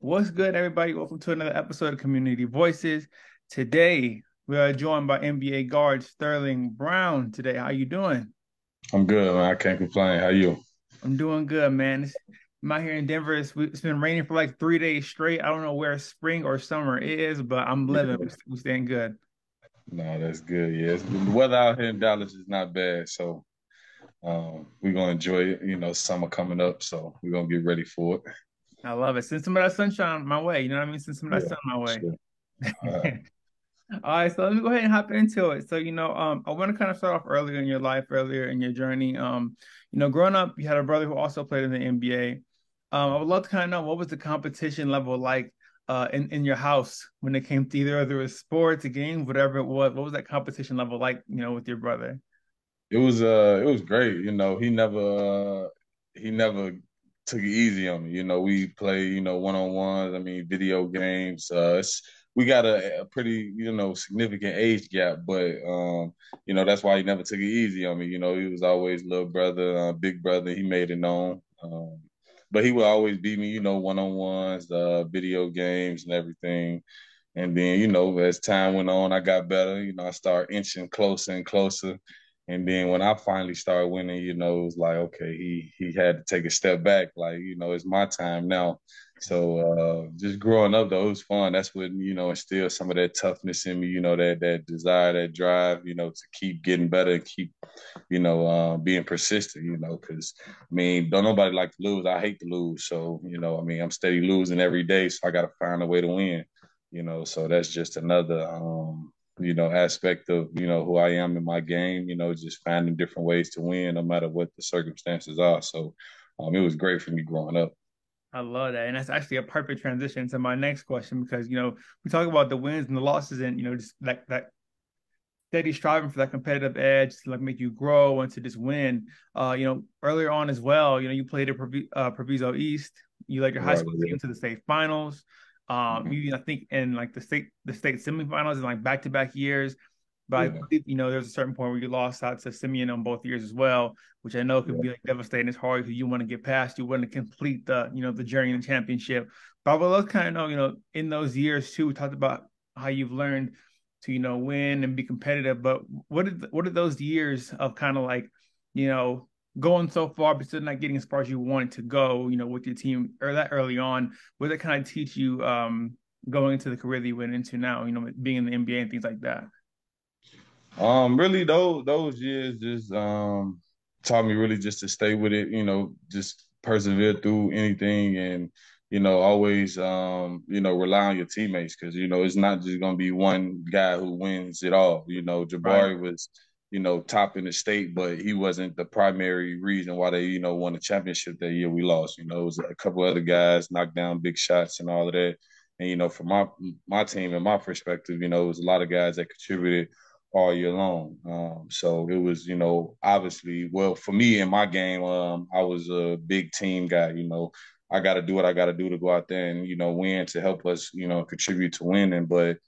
What's good, everybody? Welcome to another episode of Community Voices. Today, we are joined by NBA guard Sterling Brown today. How you doing? I'm good, man. I can't complain. How you? I'm doing good, man. I'm out here in Denver. It's been raining for like 3 days straight. I don't know where spring or summer is, but I'm living. We're staying good. No, that's good. Yeah, the weather out here in Dallas is not bad, so we're going to enjoy it. You know, summer coming up, so we're going to get ready for it. I love it. Send some of that sunshine my way. You know what I mean? Send some of that sun my way. Sure. All right. So let me go ahead and hop into it. So, you know, I want to kind of start off earlier in your journey. You know, growing up, you had a brother who also played in the NBA. I would love to kind of know, what was the competition level like in your house when it came to either a sport, a game, whatever it was? What was that competition level like, you know, with your brother? It was great. You know, he never took it easy on me. You know, we play, you know, one-on-ones, I mean, video games. We got a pretty, you know, significant age gap, but, you know, that's why he never took it easy on me. You know, he was always little brother, big brother. He made it known. But he would always beat me, you know, one-on-ones, video games and everything. And then, you know, as time went on, I got better. You know, I started inching closer and closer. And then when I finally started winning, you know, it was like, okay, he had to take a step back. Like, you know, it's my time now. So just growing up, though, it was fun. That's what, you know, instilled some of that toughness in me, you know, that desire, that drive, you know, to keep getting better and keep, you know, being persistent, you know, because, I mean, don't nobody like to lose. I hate to lose. So, you know, I mean, I'm steady losing every day, so I got to find a way to win, you know. So that's just another you know, aspect of, you know, who I am in my game, you know, just finding different ways to win no matter what the circumstances are. So it was great for me growing up. I love that. And that's actually a perfect transition to my next question, because, you know, we talk about the wins and the losses and, you know, just like that steady striving for that competitive edge to like make you grow and to just win. You know, earlier on as well, you know, you played at Proviso East, you led your high school team to the state finals. You, I think, in like the state semifinals in like back-to-back years, but you know, there's a certain point where you lost out to Simeon on both years as well, which I know could be like devastating. It's hard because you want to get past, you want to complete the, you know, the journey and the championship. But I would love to kind of know, you know, in those years too, we talked about how you've learned to, you know, win and be competitive. But what did those years of kind of like, you know, going so far but still not getting as far as you wanted to go, you know, with your team or that early on, what did it kind of teach you going into the career that you went into now, you know, being in the NBA and things like that? Really those years just taught me really just to stay with it, you know, just persevere through anything and, you know, always, you know, rely on your teammates because, you know, it's not just going to be one guy who wins it all. You know, Jabari was, you know, top in the state, but he wasn't the primary reason why they, you know, won the championship that year we lost. You know, it was a couple other guys knocked down big shots and all of that. And, you know, from my team and my perspective, you know, it was a lot of guys that contributed all year long. So it was, you know, obviously, well, for me in my game, I was a big team guy. You know, I got to do what I got to do to go out there and, you know, win to help us, you know, contribute to winning. But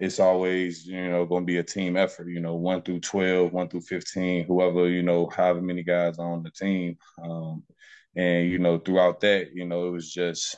it's always, you know, going to be a team effort, you know, 1 through 12, 1 through 15, whoever, you know, however many guys on the team. And, you know, throughout that, you know, it was just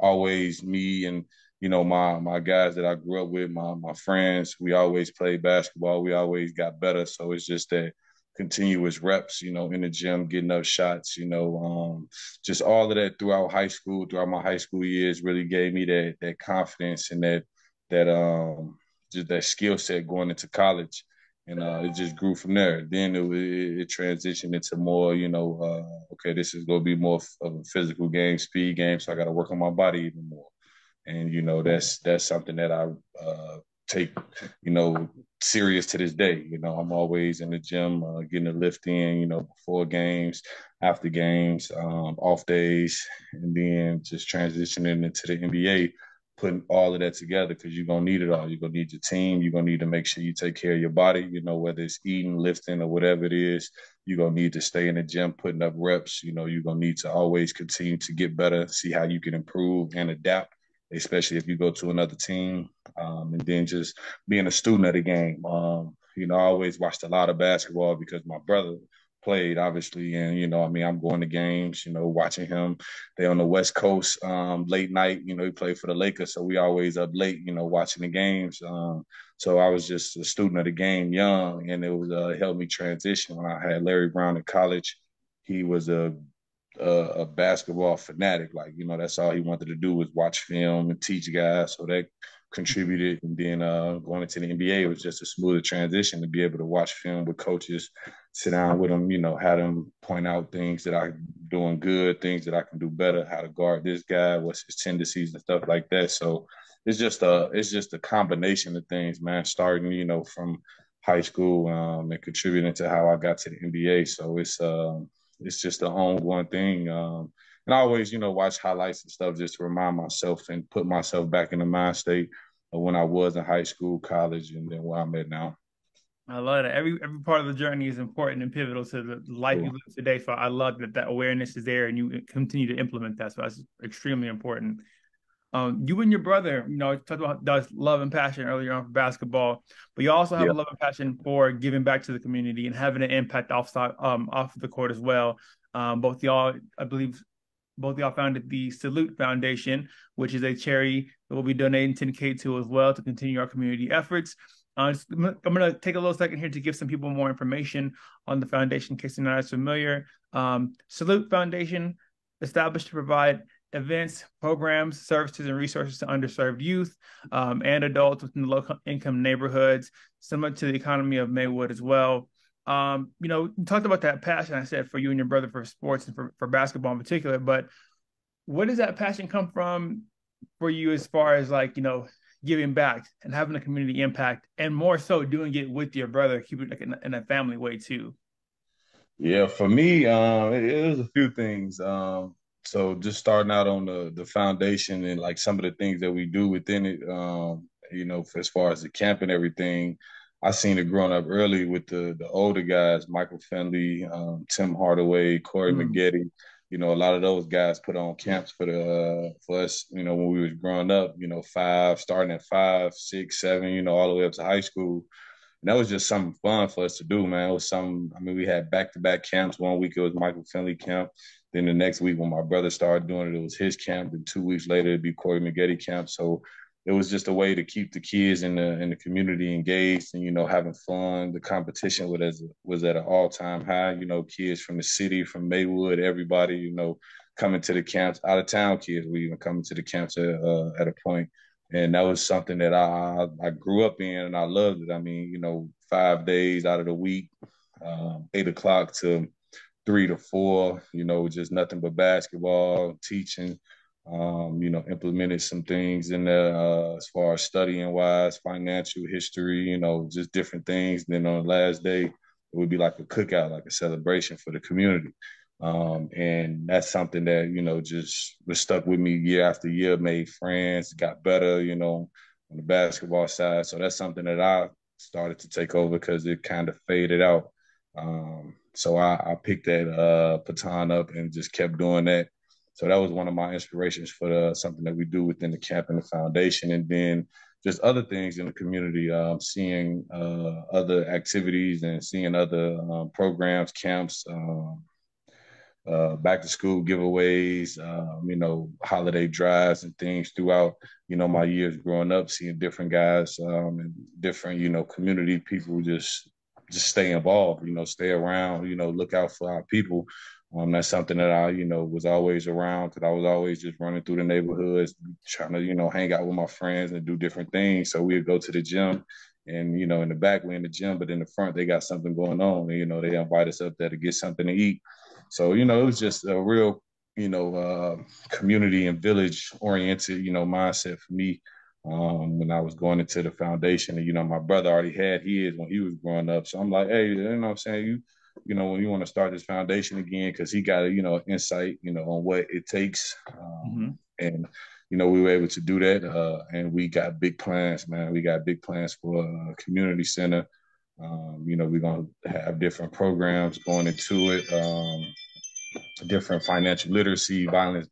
always me and, you know, my guys that I grew up with, my friends, we always played basketball. We always got better. So it's just that continuous reps, you know, in the gym, getting up shots, you know, just all of that throughout high school, throughout my high school years really gave me that confidence and just that skill set going into college, and it just grew from there. Then it transitioned into more, you know, okay, this is going to be more of a physical game, speed game, so I got to work on my body even more. And, you know, that's something that I take, you know, serious to this day. You know, I'm always in the gym, getting a lift in, you know, before games, after games, off days, and then just transitioning into the NBA, putting all of that together because you're going to need it all. You're going to need your team. You're going to need to make sure you take care of your body, you know, whether it's eating, lifting, or whatever it is. You're going to need to stay in the gym, putting up reps. You know, you're going to need to always continue to get better, see how you can improve and adapt, especially if you go to another team. And then just being a student of the game. You know, I always watched a lot of basketball because my brother played, obviously. And, you know, I mean, I'm going to games, you know, watching him. They on the West Coast late night, you know, he played for the Lakers. So we always up late, you know, watching the games. So I was just a student of the game young, and it was helped me transition. When I had Larry Brown in college, he was a basketball fanatic. Like, you know, that's all he wanted to do was watch film and teach guys. So that contributed. And then going into the NBA, it was just a smoother transition to be able to watch film with coaches, sit down with them, you know, have them point out things that I'm doing good, things that I can do better, how to guard this guy, what's his tendencies and stuff like that. So it's just a combination of things, man, starting, you know, from high school and contributing to how I got to the NBA. So it's just an ongoing thing. And I always, you know, watch highlights and stuff just to remind myself and put myself back in the mind state of when I was in high school, college, and then where I'm at now. I love that. Every part of the journey is important and pivotal to the life you live today. So I love that that awareness is there and you continue to implement that. So that's extremely important. You and your brother, you know, talked about that love and passion earlier on for basketball, but you also have a love and passion for giving back to the community and having an impact off the court as well. Both y'all, I believe, both y'all founded the Salute Foundation, which is a charity that we'll be donating 10K to as well to continue our community efforts. I'm going to take a little second here to give some people more information on the foundation in case they're not as familiar. Salute Foundation, established to provide events, programs, services, and resources to underserved youth and adults within the low-income neighborhoods, similar to the economy of Maywood as well. You know, you talked about that passion, I said, for you and your brother for sports and for basketball in particular, but where does that passion come from for you as far as, like, you know, giving back and having a community impact, and more so doing it with your brother, keeping it like in a family way too? Yeah, for me, it was a few things. So just starting out on the foundation and like some of the things that we do within it, you know, for as far as the camp and everything, I seen it growing up early with the older guys, Michael Finley, Tim Hardaway, Corey McGetty. You know, a lot of those guys put on camps for us, you know, when we was growing up, you know, starting at 5, 6, 7, you know, all the way up to high school. And that was just something fun for us to do, man. It was something, I mean, we had back-to-back camps. One week it was Michael Finley camp. Then the next week when my brother started doing it, it was his camp. Then 2 weeks later, it'd be Corey McGetty camp. So it was just a way to keep the kids in the community engaged and, you know, having fun. The competition was at an all-time high, you know, kids from the city, from Maywood, everybody, you know, coming to the camps, out-of-town kids were even coming to the camps at a point. And that was something that I grew up in and I loved it. I mean, you know, 5 days out of the week, 8 o'clock to 3 to 4, you know, just nothing but basketball, teaching. You know, implemented some things in there as far as studying wise, financial history, you know, just different things. And then on the last day, it would be like a cookout, like a celebration for the community. And that's something that, you know, just was stuck with me year after year, made friends, got better, you know, on the basketball side. So that's something that I started to take over because it kind of faded out. So I picked that baton up and just kept doing that. So that was one of my inspirations for something that we do within the camp and the foundation. And then just other things in the community, seeing other activities and seeing other programs, camps, back to school giveaways, you know, holiday drives and things throughout, you know, my years growing up, seeing different guys and different, you know, community people just stay involved, you know, stay around, you know, look out for our people. That's something that I, you know, was always around because I was always just running through the neighborhoods, trying to, you know, hang out with my friends and do different things. So we would go to the gym and, you know, in the back, we're in the gym, but in the front, they got something going on. And, you know, they invite us up there to get something to eat. So, you know, it was just a real, you know, community and village oriented, you know, mindset for me when I was going into the foundation. And, you know, my brother already had his when he was growing up. So I'm like, hey, you know what I'm saying? You know, when you want to start this foundation again, because he got, you know, insight, you know, on what it takes. And, you know, we were able to do that. And we got big plans, man. We got big plans for a community center. You know, we're going to have different programs going into it, different financial literacy, violence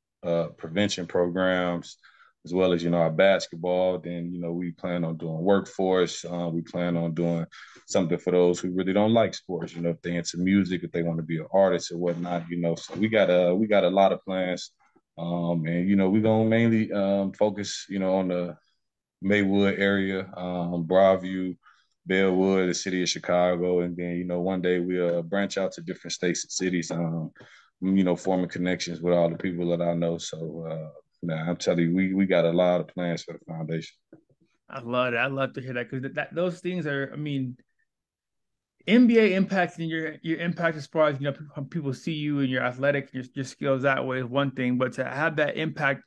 prevention programs. as well as, you know, our basketball. Then, you know, we plan on doing workforce. We plan on doing something for those who really don't like sports, you know, if they're into music, if they want to be an artist or whatnot, you know. So we got a lot of plans. And, you know, we're going to mainly focus, you know, on the Maywood area, Broadview, Bellwood, the city of Chicago. And then, you know, one day we'll branch out to different states and cities, you know, forming connections with all the people that I know. So, nah, I'm telling you, we got a lot of plans for the foundation. I love it. I love to hear that, because those things are, I mean, NBA impact and your impact as far as, you know, people see you and your athletic, your skills that way is one thing, but to have that impact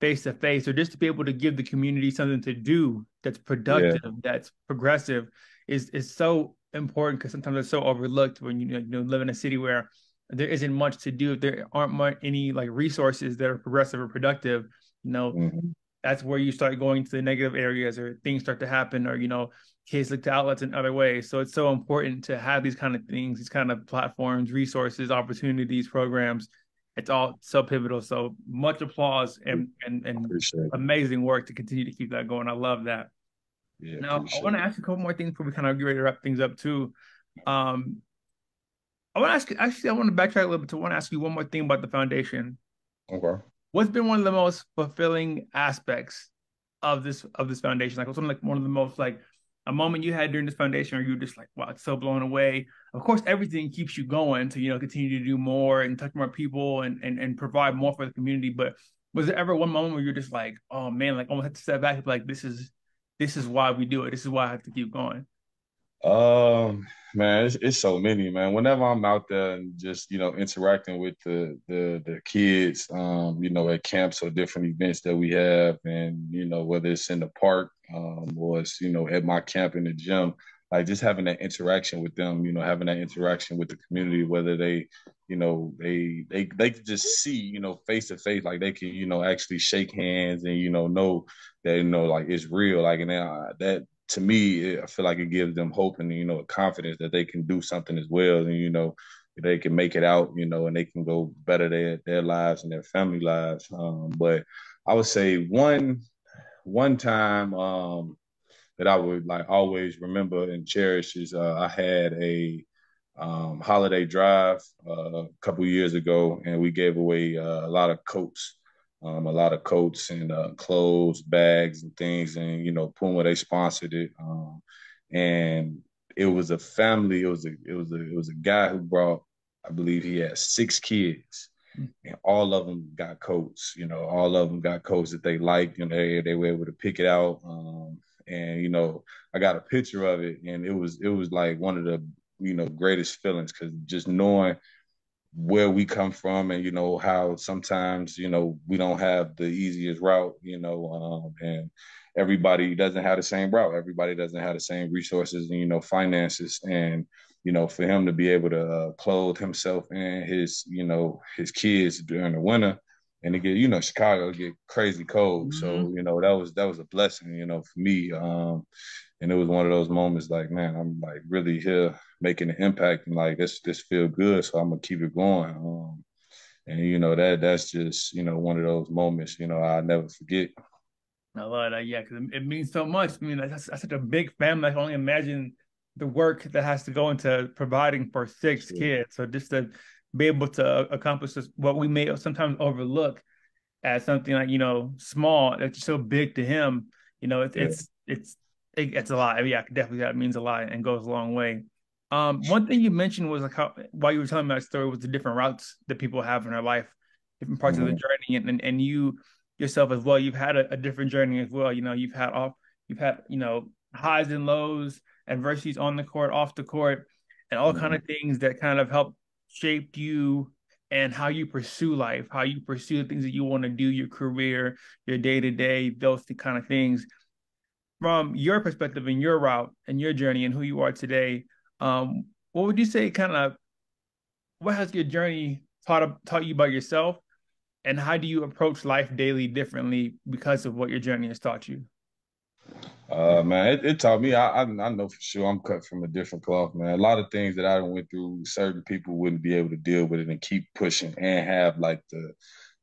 face to face, or just to be able to give the community something to do that's productive, that's progressive, is so important, because sometimes it's so overlooked when you live in a city where there isn't much to do. If there aren't any like resources that are progressive or productive, you know, that's where you start going to the negative areas, or things start to happen, or, you know, kids look to outlets in other ways. So it's so important to have these kind of things, these kind of platforms, resources, opportunities, programs. It's all so pivotal. So much applause and amazing work to continue to keep that going. I love that. Yeah, now, I want to ask you a couple more things before we kind of get ready to wrap things up too. I want to ask you, actually, I want to backtrack a little bit to want to ask you one more thing about the foundation. Okay. What's been one of the most fulfilling aspects of this foundation? Like, what's one of the most, like, a moment you had during this foundation, or you were just like, wow, it's so blown away. Of course, everything keeps you going to, you know, continue to do more and touch more people and provide more for the community. But was there ever one moment where you're just like, oh man, like, I almost had to step back and be like, this is why we do it. This is why I have to keep going. Man, it's so many, man. Whenever I'm out there and just, you know, interacting with the kids, you know, at camps or different events that we have, and, you know, whether it's in the park, or it's, you know, at my camp in the gym, like, just having that interaction with them, you know, having that interaction with the community, whether they, you know, they can just see, you know, face to face, like they can, you know, actually shake hands and, you know that, you know, like, it's real, like, and that. To me, I feel like it gives them hope and, you know, confidence that they can do something as well. And, you know, they can make it out, you know, and they can go better their lives and their family lives. But I would say one time that I would, like, always remember and cherish is I had a holiday drive a couple years ago, and we gave away a lot of coats. A lot of coats and clothes, bags and things. And, you know, Puma, they sponsored it. And it was a family. It was a guy who brought, I believe he had 6 kids, and all of them got coats, you know, all of them got coats that they liked, and they were able to pick it out. And, you know, I got a picture of it, and it was like one of the, you know, greatest feelings, because just knowing where we come from, and, you know, how sometimes, you know, we don't have the easiest route, you know, and everybody doesn't have the same route. Everybody doesn't have the same resources and, you know, finances. And, you know, for him to be able to clothe himself and his, you know, his kids during the winter, and to get, you know, Chicago get crazy cold. So, you know, that was a blessing, you know, for me. And it was one of those moments like, man, I'm like really here making an impact, and like, this feel good. So I'm gonna keep it going. And, you know, that's just, you know, one of those moments, you know, I'll never forget. I love that. Yeah. Cause it means so much. I mean, that's such a big family. I can only imagine the work that has to go into providing for 6 kids. So just to be able to accomplish this, what we may sometimes overlook as something like, you know, small, that's so big to him, you know, it's a lot. I mean, yeah, definitely that means a lot and goes a long way. One thing you mentioned was, like, how, while you were telling me that story, was the different routes that people have in their life, different parts of the journey, and you yourself as well. You've had a different journey as well. You know, you've had you know, highs and lows, adversities on the court, off the court, and all kind of things that kind of help shape you and how you pursue life, how you pursue the things that you want to do, your career, your day to day, those kind of things. From your perspective and your route and your journey and who you are today, what would you say kind of, what has your journey taught you about yourself, and how do you approach life daily differently because of what your journey has taught you? Man, it taught me, I know for sure I'm cut from a different cloth, man. A lot of things that I went through, certain people wouldn't be able to deal with it and keep pushing and have like the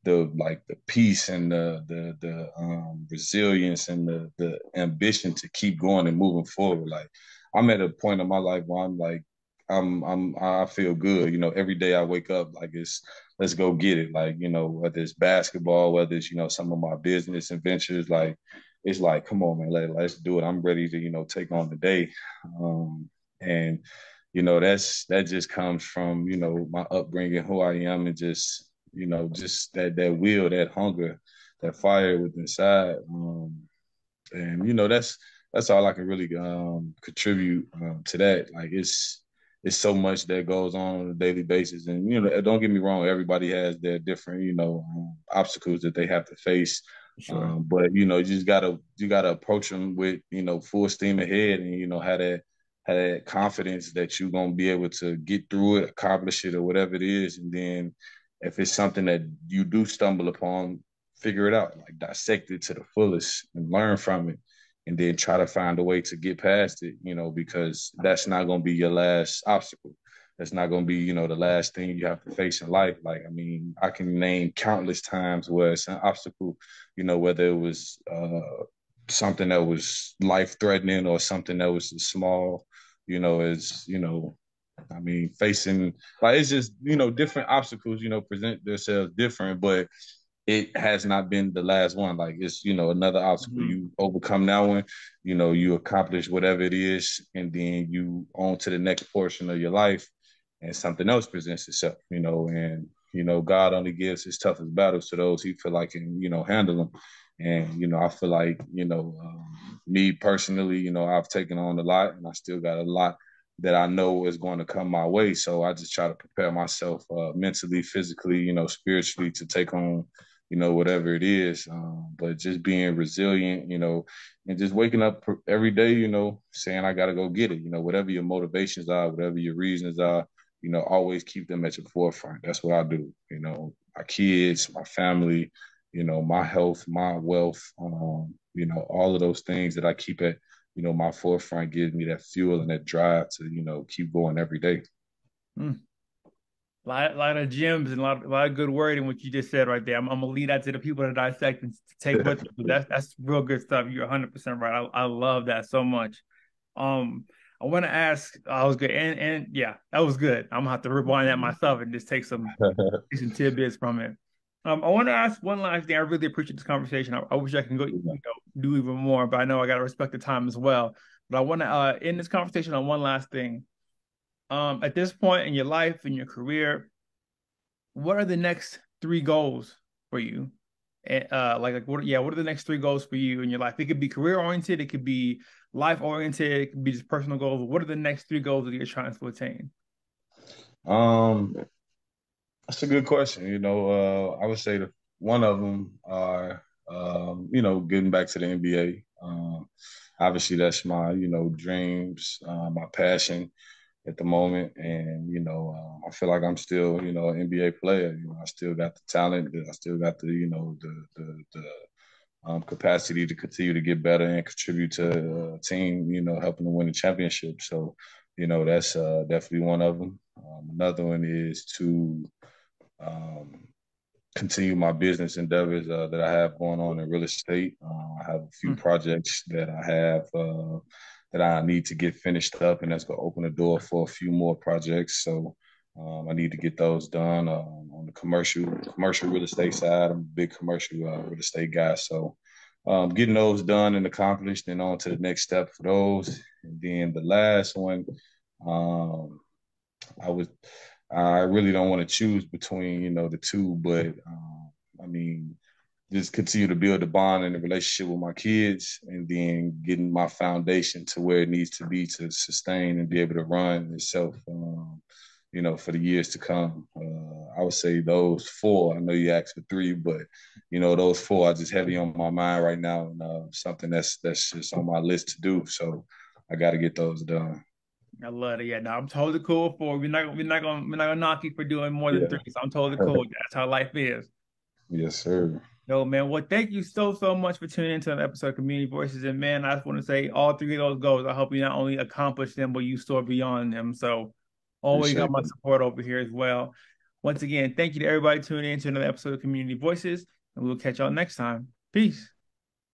the peace and the resilience and the ambition to keep going and moving forward. Like, I'm at a point in my life where I'm like, I feel good. You know, every day I wake up like it's, let's go get it. Like, you know, whether it's basketball, whether it's, you know, some of my business adventures, like, it's like, come on, man, let's do it. I'm ready to, you know, take on the day. And, you know, that just comes from, you know, my upbringing, who I am, and just, you know, just that will, that hunger, that fire within inside. And, you know, that's all I can really contribute to that. Like, it's so much that goes on a daily basis. And, you know, don't get me wrong, everybody has their different, you know, obstacles that they have to face. Sure. But, you know, you gotta approach them with, you know, full steam ahead, and, you know, have that confidence that you're going to be able to get through it, accomplish it, or whatever it is. And then if it's something that you do stumble upon, figure it out, like, dissect it to the fullest and learn from it, and then try to find a way to get past it, you know, because that's not going to be your last obstacle. That's not going to be, you know, the last thing you have to face in life. Like, I mean, I can name countless times where it's an obstacle, you know, whether it was something that was life-threatening or something that was small, you know, as, you know, I mean, facing, like, it's just, you know, different obstacles, you know, present themselves different, but it has not been the last one. Like, it's, you know, another obstacle. Mm-hmm. You overcome that one, you know, you accomplish whatever it is, and then you on to the next portion of your life, and something else presents itself, you know. And, you know, God only gives his toughest battles to those he feel like can, you know, handle them. And, you know, I feel like, you know, me personally, you know, I've taken on a lot, and I still got a lot that I know is going to come my way. So I just try to prepare myself mentally, physically, you know, spiritually, to take on, you know, whatever it is. But just being resilient, you know, and just waking up every day, you know, saying, I got to go get it. You know, whatever your motivations are, whatever your reasons are, you know, always keep them at your forefront. That's what I do. You know, my kids, my family, you know, my health, my wealth, you know, all of those things that I keep at, you know, my forefront gives me that fuel and that drive to, you know, keep going every day. Mm. A lot of gems and a lot of good word in what you just said right there. I'm going to lead that to the people that dissect and take with you. That's real good stuff. You're 100% right. I love that so much. I want to ask, I was good. And yeah, that was good. I'm going to have to rewind that myself and just take some tidbits from it. I want to ask one last thing. I really appreciate this conversation. I wish I can go, you know, do even more, but I know I got to respect the time as well. But I want to end this conversation on one last thing. At this point in your life, in your career, what are the next three goals for you? What are the next three goals for you in your life? It could be career-oriented, it could be life-oriented, it could be just personal goals. What are the next three goals that you're trying to attain? That's a good question. You know, I would say one of them are, you know, getting back to the NBA. Obviously, that's my, you know, dreams, my passion at the moment. And, you know, I feel like I'm still, you know, an NBA player. You know, I still got the talent. I still got the, you know, the capacity to continue to get better and contribute to a team, you know, helping them win a championship. So, you know, that's definitely one of them. Another one is to continue my business endeavors that I have going on in real estate. I have a few projects that I have that I need to get finished up, and that's going to open the door for a few more projects. So I need to get those done on the commercial real estate side. I'm a big commercial real estate guy. So getting those done and accomplished, and on to the next step for those. And then the last one, I really don't want to choose between, you know, the two, but I mean, just continue to build the bond and the relationship with my kids, and then getting my foundation to where it needs to be to sustain and be able to run itself, you know, for the years to come. I would say those four. I know you asked for three, but, you know, those four are just heavy on my mind right now, and something that's just on my list to do. So I got to get those done. I love it. Yeah, no, I'm totally cool for we're not gonna knock you for doing more than three. So I'm totally cool. That's how life is. Yes, sir. No, man. Well, thank you so much for tuning into an episode of Community Voices. And man, I just want to say all three of those goals, I hope you not only accomplish them, but you soar beyond them. So always got my support over here as well. Once again, thank you to everybody tuning in to another episode of Community Voices, and we'll catch y'all next time. Peace.